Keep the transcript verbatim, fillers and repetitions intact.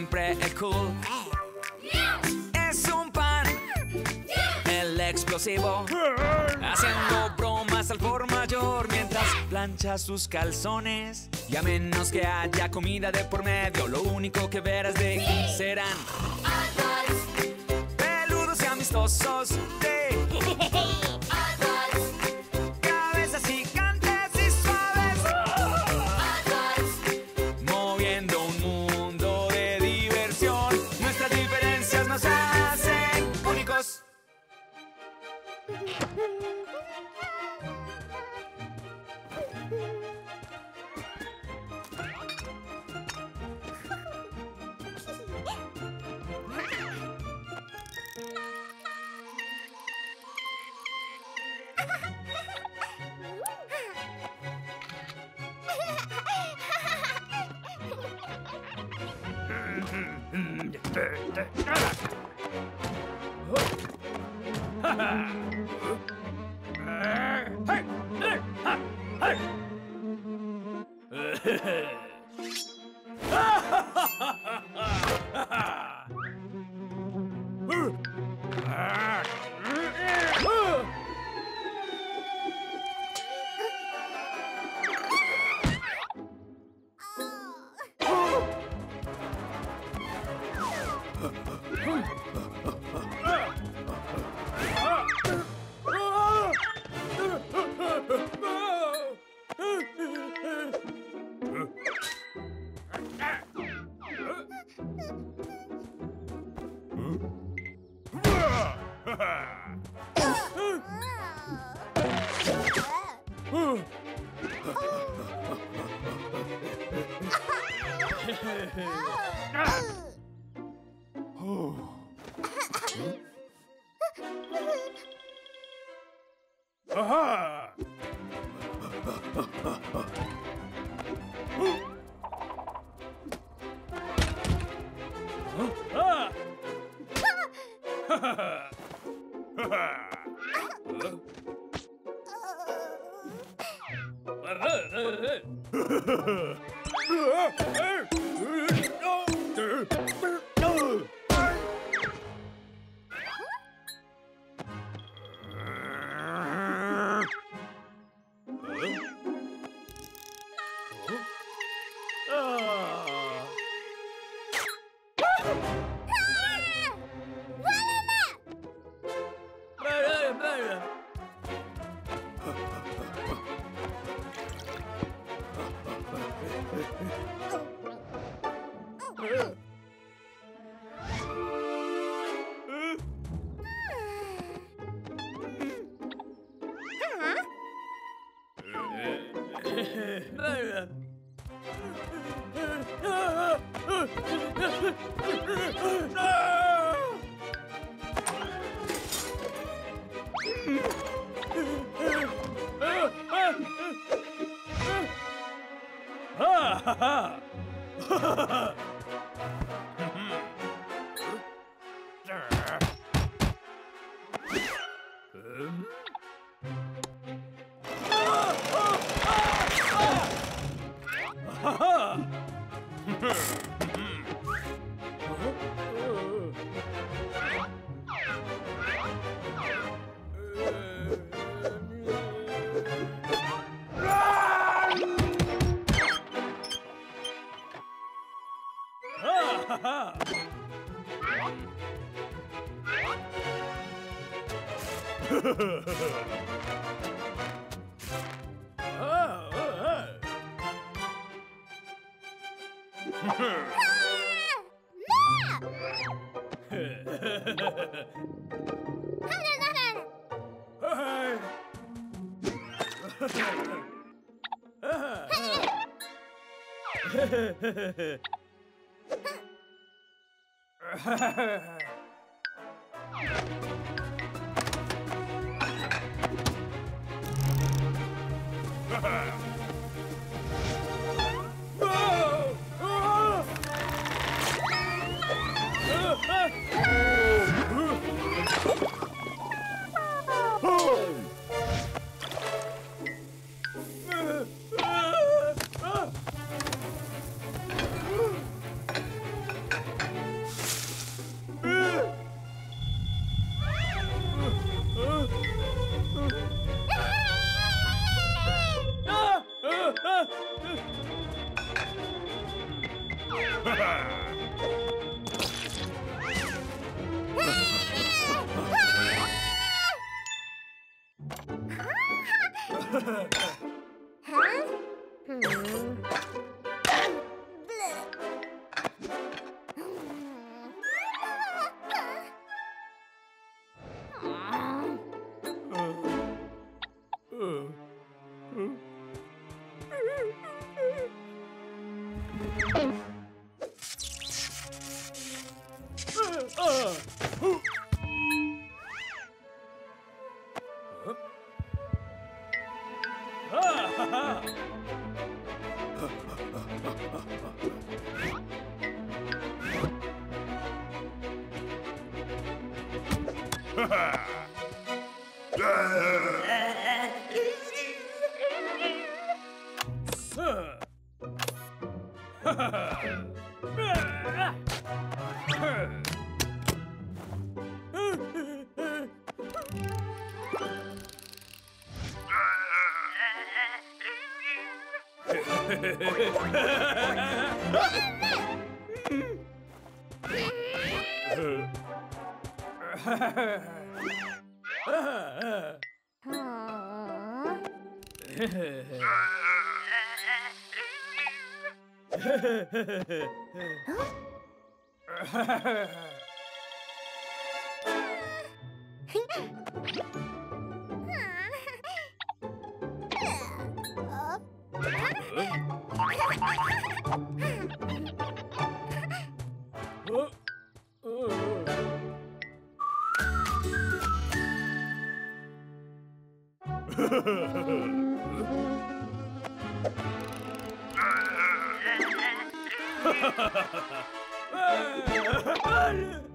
siempre es cool. Es un pan, el explosivo, haciendo bromas al por mayor mientras plancha sus calzones. Y a menos que haya comida de por medio, lo único que verás de aquí serán peludos y amistosos de cabezas gigantes y suaves, moviendo un mundo de diversión. Nuestras diferencias nos hacen únicos. Ha ha ha ha!